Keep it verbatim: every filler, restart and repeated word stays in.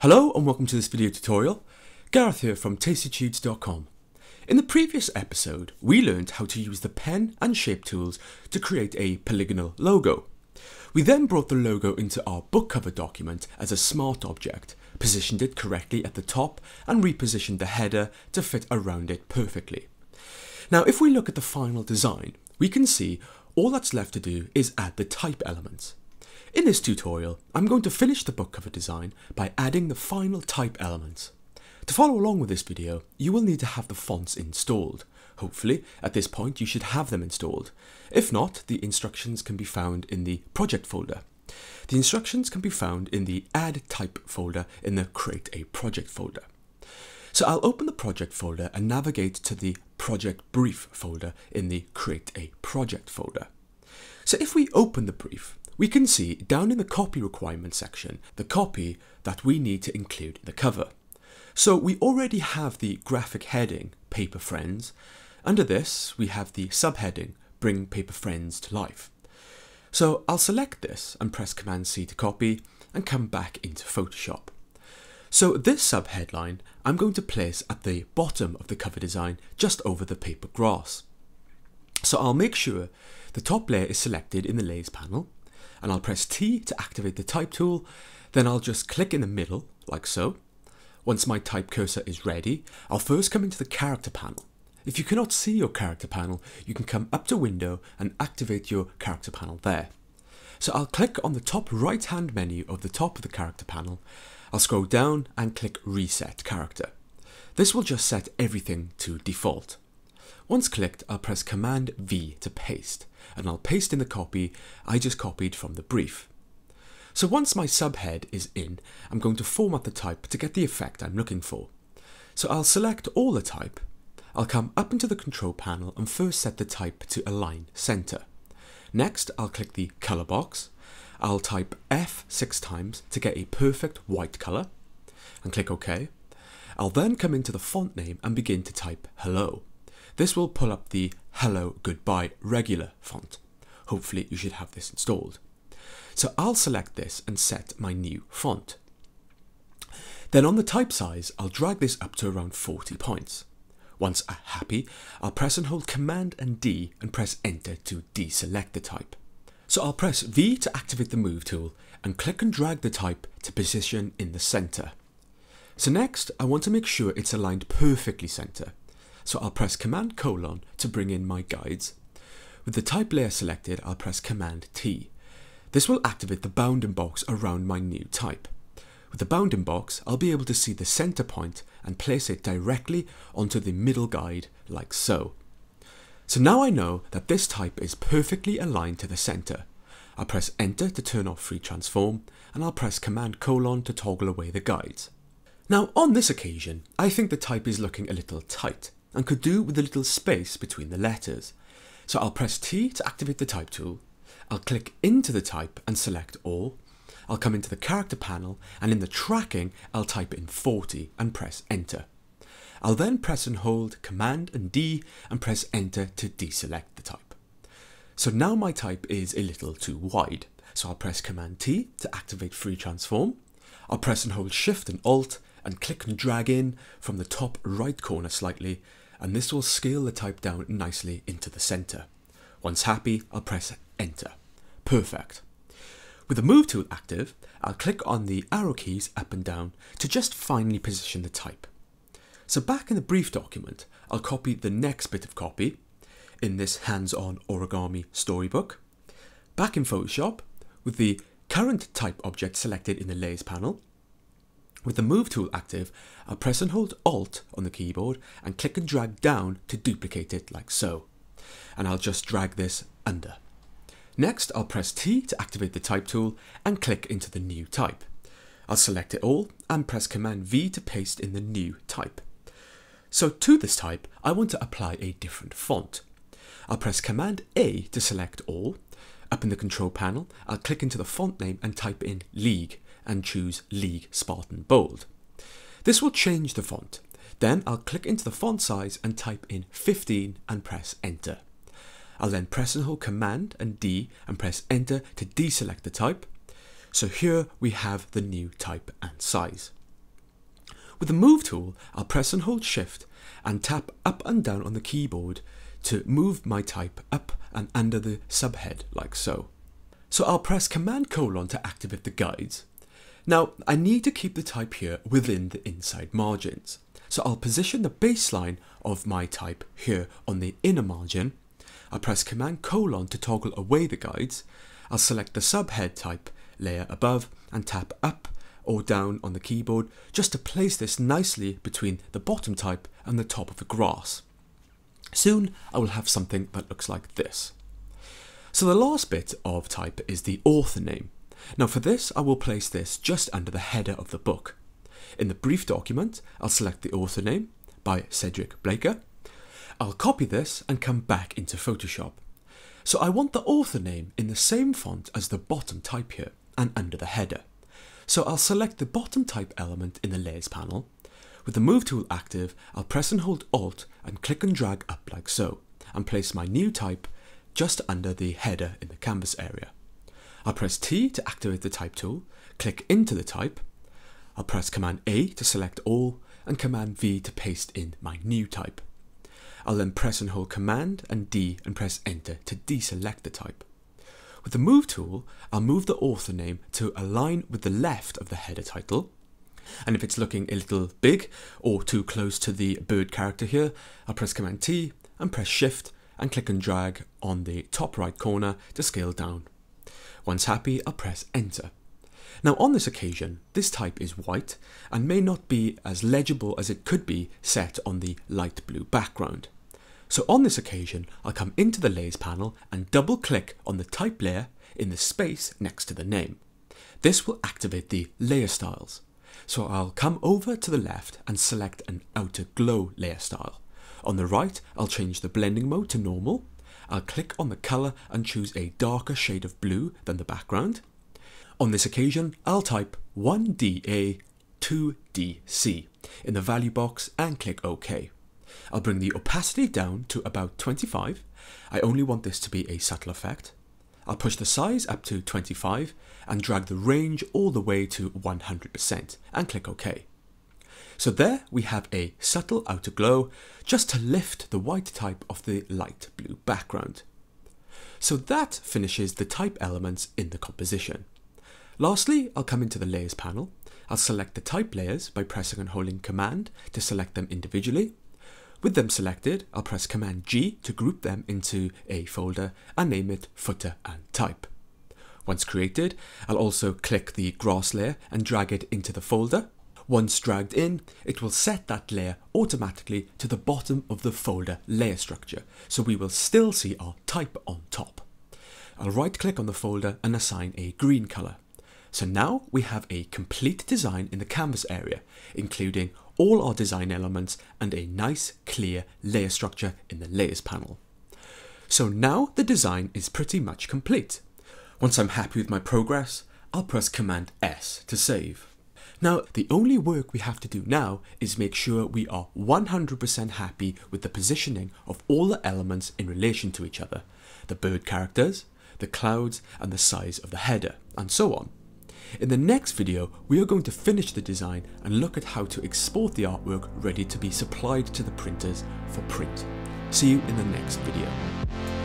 Hello and welcome to this video tutorial. Gareth here from tastytudes dot com. In the previous episode, we learned how to use the pen and shape tools to create a polygonal logo. We then brought the logo into our book cover document as a smart object, positioned it correctly at the top, and repositioned the header to fit around it perfectly. Now, if we look at the final design, we can see all that's left to do is add the type element. In this tutorial, I'm going to finish the book cover design by adding the final type element. To follow along with this video, you will need to have the fonts installed. Hopefully, at this point, you should have them installed. If not, the instructions can be found in the project folder. The instructions can be found in the Add Type folder in the Create a Project folder. So I'll open the project folder and navigate to the Project Brief folder in the Create a Project folder. So if we open the brief, we can see down in the copy requirement section, the copy that we need to include in the cover. So we already have the graphic heading, Paper Friends. Under this, we have the subheading, Bring Paper Friends to Life. So I'll select this and press command C to copy and come back into Photoshop. So this subheadline I'm going to place at the bottom of the cover design, just over the paper grass. So I'll make sure the top layer is selected in the layers panel, and I'll press T to activate the type tool. Then I'll just click in the middle, like so. Once my type cursor is ready, I'll first come into the character panel. If you cannot see your character panel, you can come up to Window and activate your character panel there. So I'll click on the top right-hand menu of the top of the character panel. I'll scroll down and click Reset Character. This will just set everything to default. Once clicked, I'll press command V to paste, and I'll paste in the copy I just copied from the brief. So once my subhead is in, I'm going to format the type to get the effect I'm looking for. So I'll select all the type. I'll come up into the control panel and first set the type to Align Center. Next, I'll click the color box. I'll type F six times to get a perfect white color and click OK. I'll then come into the font name and begin to type hello. This will pull up the Hello Goodbye regular font. Hopefully you should have this installed. So I'll select this and set my new font. Then on the type size, I'll drag this up to around forty points. Once I'm happy, I'll press and hold Command and D and press Enter to deselect the type. So I'll press V to activate the Move tool and click and drag the type to position in the center. So next, I want to make sure it's aligned perfectly center. So I'll press Command colon to bring in my guides. With the type layer selected, I'll press Command T. This will activate the bounding box around my new type. With the bounding box, I'll be able to see the center point and place it directly onto the middle guide, like so. So now I know that this type is perfectly aligned to the center. I'll press Enter to turn off Free Transform, and I'll press Command colon to toggle away the guides. Now on this occasion, I think the type is looking a little tight and could do with a little space between the letters. So I'll press T to activate the type tool. I'll click into the type and select all. I'll come into the character panel, and in the tracking, I'll type in forty and press Enter. I'll then press and hold Command and D and press Enter to deselect the type. So now my type is a little too wide. So I'll press Command T to activate Free Transform. I'll press and hold Shift and Alt and click and drag in from the top right corner slightly, and this will scale the type down nicely into the center. Once happy, I'll press Enter. Perfect. With the Move tool active, I'll click on the arrow keys up and down to just finally position the type. So back in the brief document, I'll copy the next bit of copy in this hands-on origami storybook. Back in Photoshop, with the current type object selected in the layers panel, with the Move tool active, I'll press and hold Alt on the keyboard and click and drag down to duplicate it like so. And I'll just drag this under. Next, I'll press T to activate the type tool and click into the new type. I'll select it all and press command V to paste in the new type. So to this type, I want to apply a different font. I'll press command A to select all. Up in the control panel, I'll click into the font name and type in League and choose League Spartan Bold. This will change the font. Then I'll click into the font size and type in fifteen and press Enter. I'll then press and hold Command and D and press Enter to deselect the type. So here we have the new type and size. With the Move tool, I'll press and hold Shift and tap up and down on the keyboard to move my type up and under the subhead, like so. So I'll press Command colon to activate the guides. Now, I need to keep the type here within the inside margins. So I'll position the baseline of my type here on the inner margin. I'll press Command colon to toggle away the guides. I'll select the subhead type layer above and tap up or down on the keyboard just to place this nicely between the bottom type and the top of the grass. Soon I will have something that looks like this. So the last bit of type is the author name. Now for this I will place this just under the header of the book. In the brief document I'll select the author name by Cedric Blaker. I'll copy this and come back into Photoshop. So I want the author name in the same font as the bottom type here and under the header. So I'll select the bottom type element in the Layers panel. With the Move tool active, I'll press and hold Alt and click and drag up like so, and place my new type just under the header in the canvas area. I'll press T to activate the Type tool, click into the type. I'll press Command A to select all, and Command V to paste in my new type. I'll then press and hold Command and D and press Enter to deselect the type. With the Move tool, I'll move the author name to align with the left of the header title. And if it's looking a little big or too close to the bird character here, I'll press Command T and press Shift and click and drag on the top right corner to scale down. Once happy, I'll press Enter. Now on this occasion, this type is white and may not be as legible as it could be set on the light blue background. So on this occasion, I'll come into the Layers panel and double click on the type layer in the space next to the name. This will activate the layer styles. So I'll come over to the left and select an outer glow layer style. On the right, I'll change the blending mode to normal. I'll click on the color and choose a darker shade of blue than the background. On this occasion, I'll type one D A, two D C in the value box and click OK. I'll bring the opacity down to about twenty-five. I only want this to be a subtle effect. I'll push the size up to twenty-five and drag the range all the way to one hundred percent and click OK. So there we have a subtle outer glow just to lift the white type off the light blue background. So that finishes the type elements in the composition. Lastly, I'll come into the Layers panel. I'll select the type layers by pressing and holding Command to select them individually. With them selected, I'll press Command G to group them into a folder and name it Footer and Type. Once created, I'll also click the grass layer and drag it into the folder. Once dragged in, it will set that layer automatically to the bottom of the folder layer structure, so we will still see our type on top. I'll right-click on the folder and assign a green color. So now we have a complete design in the canvas area, including all our design elements and a nice clear layer structure in the Layers panel. So now the design is pretty much complete. Once I'm happy with my progress, I'll press Command S to save. Now the only work we have to do now is make sure we are one hundred percent happy with the positioning of all the elements in relation to each other, the bird characters, the clouds and the size of the header and so on. In the next video, we are going to finish the design and look at how to export the artwork ready to be supplied to the printers for print. See you in the next video.